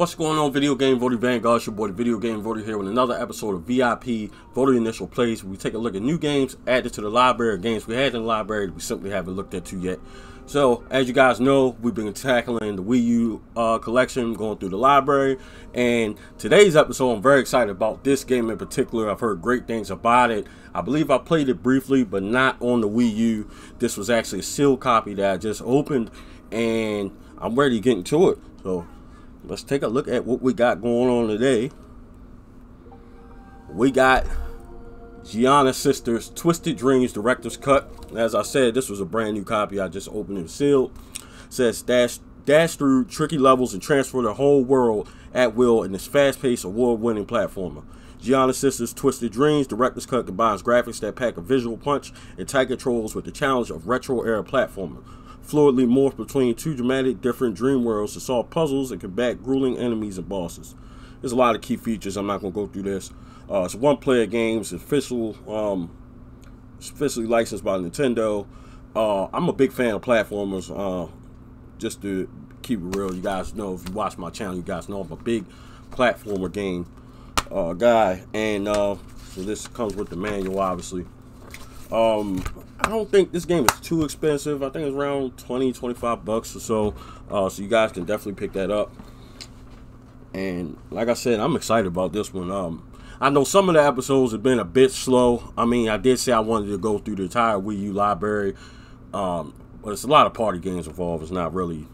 What's going on, Video Game Votary Vanguard? It's your boy, the Video Game Votary, here with another episode of VIP Votary Initial Plays, where we take a look at new games added to the library, games we had in the library that we simply haven't looked at yet. So, as you guys know, we've been tackling the Wii U collection, going through the library, and today's episode, I'm very excited about this game in particular. I've heard great things about it. I believe I played it briefly, but not on the Wii U. This was actually a sealed copy that I just opened, and I'm ready to get into it. So, let's take a look at what we got going on today. We got Giana Sisters Twisted Dreams Director's Cut. As I said, this was a brand new copy. I just opened and sealed. It says dash through tricky levels and transfer the whole world at will in this fast-paced, award-winning platformer. Giana Sisters Twisted Dreams Director's Cut combines graphics that pack a visual punch and tight controls with the challenge of retro-era platformer. Fluidly morph between two dramatic different dream worlds to solve puzzles and combat grueling enemies and bosses. There's a lot of key features. I'm not going to go through this. It's one-player games. It's officially licensed by Nintendo. I'm a big fan of platformers. Just to keep it real, you guys know, if you watch my channel, you guys know I'm a big platformer game guy. And so this comes with the manual, obviously. I don't think this game is too expensive. I think it's around 20-25 bucks or so, so you guys can definitely pick that up. And like I said, I'm excited about this one. I know some of the episodes have been a bit slow. I mean, I did say I wanted to go through the entire Wii U library, but it's a lot of party games involved. It's not really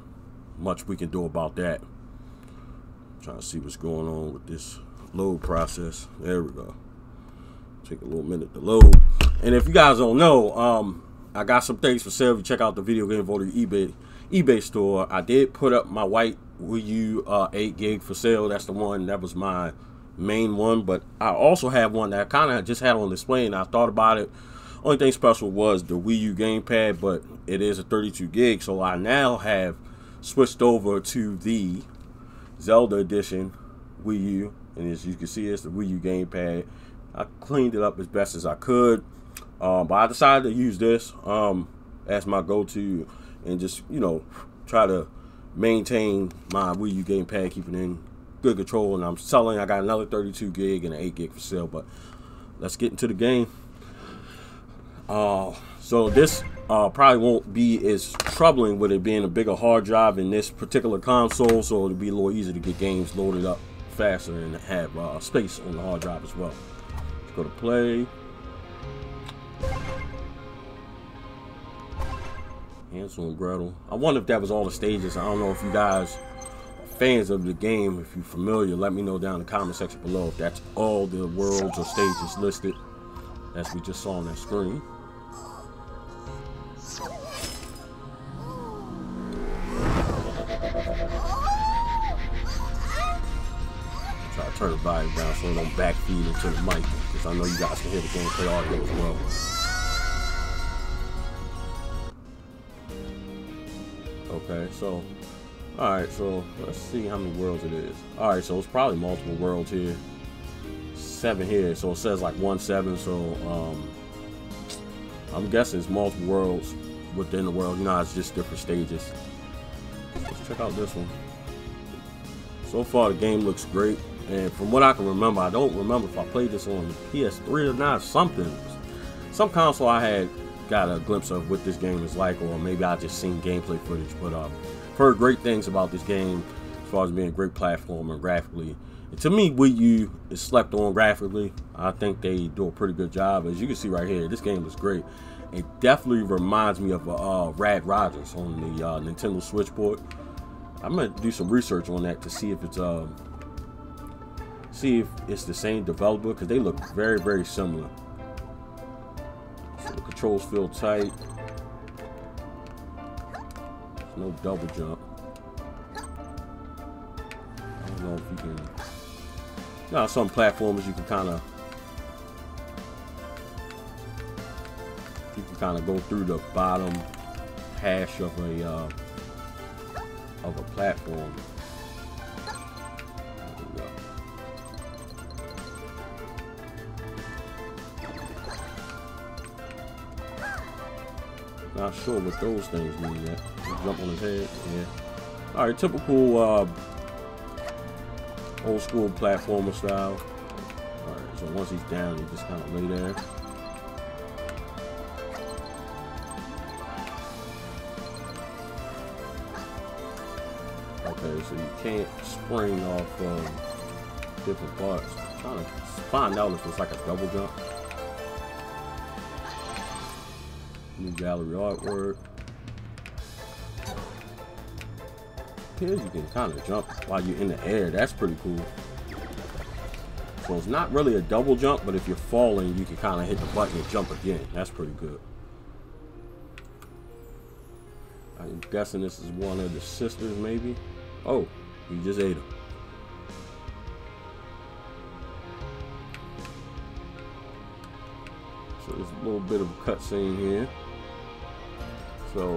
much we can do about that. I'm trying to see what's going on with this load process. There we go. Take a little minute to load. And if you guys don't know, I got some things for sale. If you check out the Video Game Votary eBay store, I did put up my white Wii U 8 gig for sale. That's the one that was my main one, but I also have one that I kind of just had on display and I thought about it. Only thing special was the Wii U gamepad, but it is a 32 gig, so I now have switched over to the Zelda edition Wii U, and as you can see, it's the Wii U gamepad. I cleaned it up as best as I could. But I decided to use this as my go-to and just, you know, try to maintain my Wii U gamepad, keeping in good control. And I'm selling, I got another 32 gig and an 8 gig for sale, but let's get into the game. So this probably won't be as troubling with it being a bigger hard drive in this particular console, so it'll be a little easier to get games loaded up faster and have space on the hard drive as well. Let's go to play. Hansel and Gretel. I wonder if that was all the stages. I don't know if you guys are fans of the game. If you're familiar, let me know down in the comment section below if that's all the worlds or stages listed as we just saw on that screen. Try to turn the body around so it don't backfeed into the mic, because I know you guys can hear the gameplay audio as well. Okay, so, alright, so let's see how many worlds it is. Alright, so it's probably multiple worlds here. 7 here, so it says like 1-7, so I'm guessing it's multiple worlds within the world. You know, it's just different stages. Let's check out this one. So far, the game looks great, and from what I can remember, I don't remember if I played this on the PS3 or not, something. Some console I had got a glimpse of what this game is like, or maybe I just seen gameplay footage, but I've heard great things about this game as far as being a great platformer graphically. And to me, Wii U is slept on graphically. I think they do a pretty good job. As you can see right here, this game looks great. It definitely reminds me of Rad Rodgers on the Nintendo Switch port. I'm gonna do some research on that to see if it's the same developer, because they look very, very similar. The controls feel tight. There's no double jump. I don't know if you can. Now some platformers you can kind of go through the bottom hash of a platform. Not sure what those things mean yet. Jump on his head, yeah. Alright, typical Old school platformer style. Alright, so once he's down, he just kind of lay there. Okay, so you can't spring off different parts. I'm trying to find out if it's like a double jump. New gallery artwork. Here you can kind of jump while you're in the air. That's pretty cool. So it's not really a double jump, but if you're falling, you can kind of hit the button and jump again. That's pretty good. I'm guessing this is one of the sisters, maybe. Oh, you just ate him. So there's a little bit of a cutscene here. So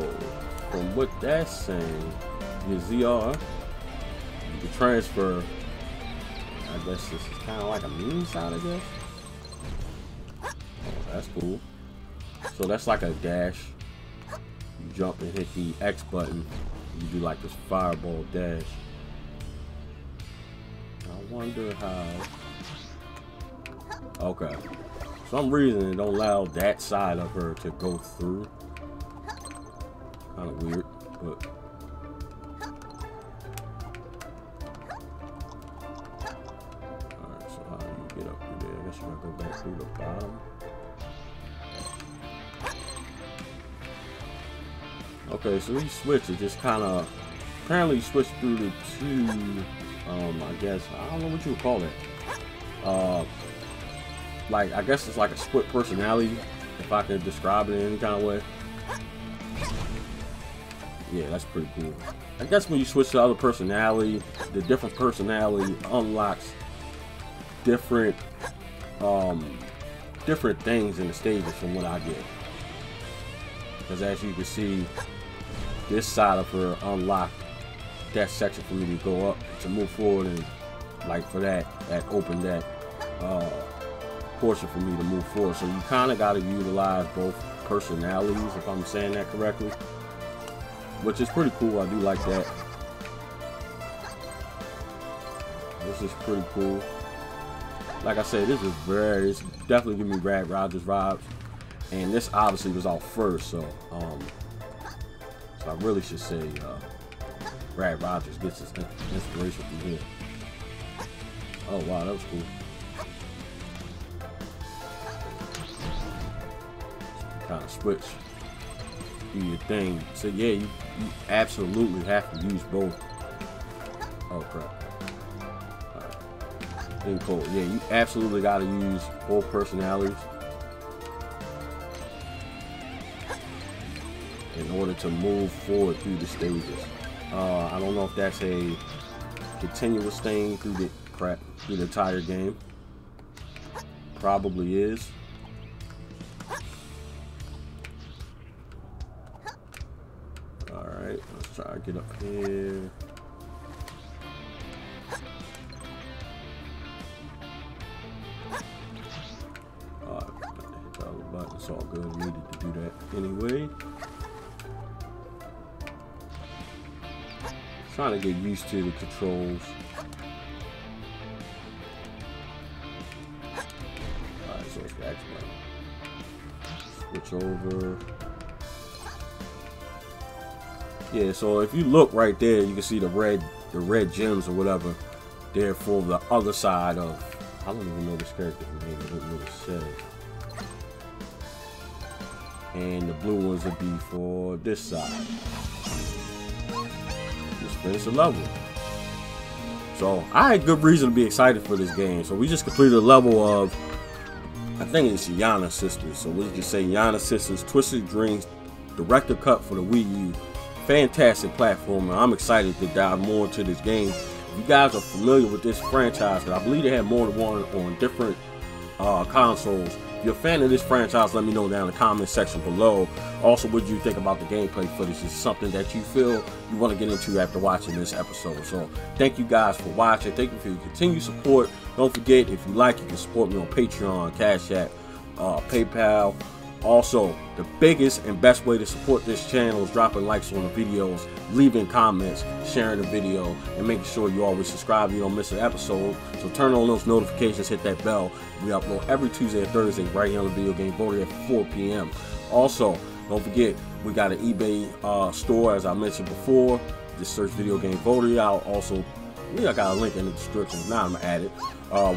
from what that's saying, your ZR, you can transfer. I guess this is kind of like a meme sound, I guess. Oh, that's cool. So that's like a dash. You jump and hit the X button. You do like this fireball dash. I wonder how. Okay. For some reason, it don't allow that side of her to go through. Kind of weird, but. Go back through the bottom. Okay, so he switched. It just kind of apparently switched through the two. I guess I don't know what you would call it. Like I guess it's like a split personality, if I can describe it in any kind of way. Yeah, that's pretty cool. I guess when you switch to other personality, the different personality unlocks different. Different things in the stages from what I get, because as you can see, this side of her unlocked that section for me to go up to move forward, and like for that opened that portion for me to move forward. So you kind of got to utilize both personalities, if I'm saying that correctly, which is pretty cool. I do like that. This is pretty cool. Like I said, this is very, it's definitely giving me Rad Rodgers vibes. And this obviously was out first, so so I really should say Rad Rodgers gets his inspiration from here. Oh wow, that was cool. Kind of switch, do your thing. So yeah, you absolutely have to use both. Oh crap. And cool. Yeah, you absolutely gotta use both personalities in order to move forward through the stages. I don't know if that's a continuous thing through the entire game. Probably is. All right, let's try to get up here. All good, needed to do that anyway. Trying to get used to the controls. Alright, so it's back to switch over. Yeah, so if you look right there, you can see the red gems or whatever. They're for the other side of, I don't even know this character's name, it doesn't really say. And the blue ones will be for this side. Just finish the level. So I had good reason to be excited for this game. So we just completed a level of, I think it's Giana Sisters. So we'll just say Giana Sisters Twisted Dreams Director Cut for the Wii U. Fantastic platform, and I'm excited to dive more into this game. If you guys are familiar with this franchise, because I believe they had more than one on different consoles. If you're a fan of this franchise, let me know down in the comment section below. Also, what do you think about the gameplay footage? Is it something that you feel you want to get into after watching this episode? So thank you guys for watching. Thank you for your continued support. Don't forget, if you like, you can support me on Patreon, Cash App, PayPal, Also, the biggest and best way to support this channel is dropping likes on the videos, leaving comments, sharing the video, and making sure you always subscribe so you don't miss an episode. So turn on those notifications, hit that bell. We upload every Tuesday and Thursday right here on the Video Game Votary at 4 p.m. Also, don't forget, we got an eBay store, as I mentioned before. Just search Video Game Votary. I'll also, I got a link in the description. Now I'm at it.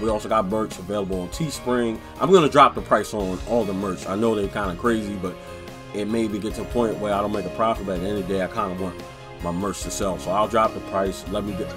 We also got merch available on Teespring. I'm going to drop the price on all the merch. I know they're kind of crazy, but it maybe gets to a point where I don't make a profit, but at the end of the day, I kind of want my merch to sell. So I'll drop the price. Let me get,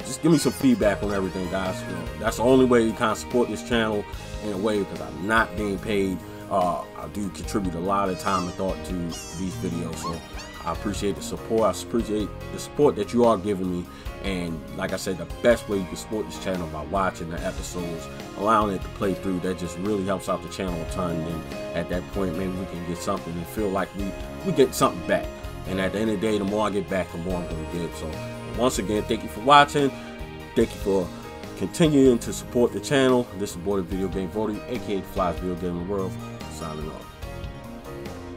just give me some feedback on everything, guys. You know, that's the only way you kind of support this channel in a way, because I'm not being paid. I do contribute a lot of time and thought to these videos, so I appreciate the support. I appreciate the support that you are giving me, and like I said, the best way you can support this channel by watching the episodes, allowing it to play through. That just really helps out the channel a ton, and at that point, maybe we can get something and feel like we get something back. And at the end of the day, the more I get back, the more I'm going to get. So once again, thank you for watching. Thank you for continuing to support the channel. This is Video Game Votary, aka Fly's Video Game in the World, signing off.